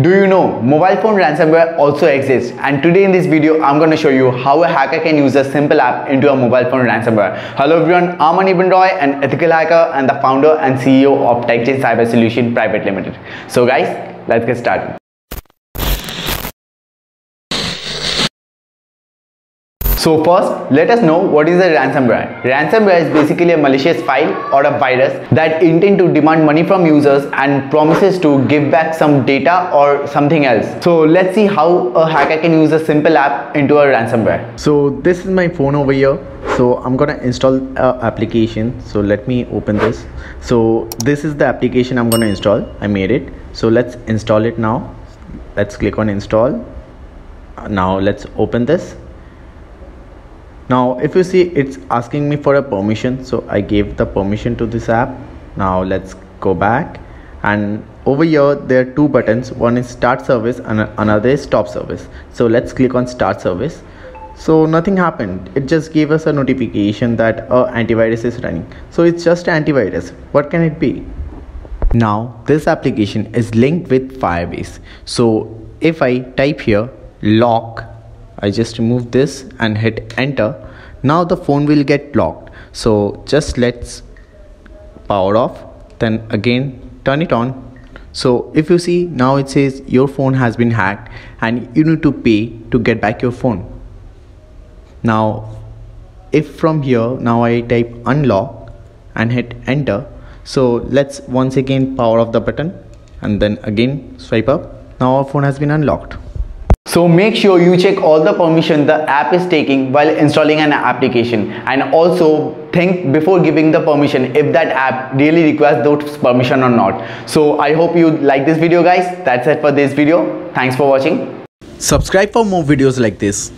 Do you know mobile phone ransomware also exists? And today in this video I'm going to show you how a hacker can use a simple app into a mobile phone ransomware. Hello everyone, I'm Anirban Roy, an ethical hacker and the founder and CEO of Techgen Cyber Solution Private Limited. So guys, let's get started. So first, let us know what is a ransomware. Ransomware is basically a malicious file or a virus that intends to demand money from users and promises to give back some data or something else. So let's see how a hacker can use a simple app into a ransomware. So this is my phone over here. So I'm gonna install an application. So let me open this. So this is the application I'm gonna install. I made it. So let's install it now. Let's click on install. Now let's open this. Now if you see, it's asking me for a permission, so I gave the permission to this app. Now let's go back, and over here there are two buttons. One is start service and another is stop service. So let's click on start service. So nothing happened, it just gave us a notification that antivirus is running. So it's just antivirus. What can it be? Now this application is linked with Firebase. So if I type here lock, I just remove this and hit enter. Now the phone will get locked. So just let's power off, then again turn it on. So if you see, now it says your phone has been hacked and you need to pay to get back your phone. Now if from here, now I type unlock and hit enter. So let's once again power off the button and then again swipe up. Now our phone has been unlocked. So make sure you check all the permission the app is taking while installing an application, and also think before giving the permission if that app really requires those permission or not. So I hope you like this video guys. That's it for this video. Thanks for watching. Subscribe for more videos like this.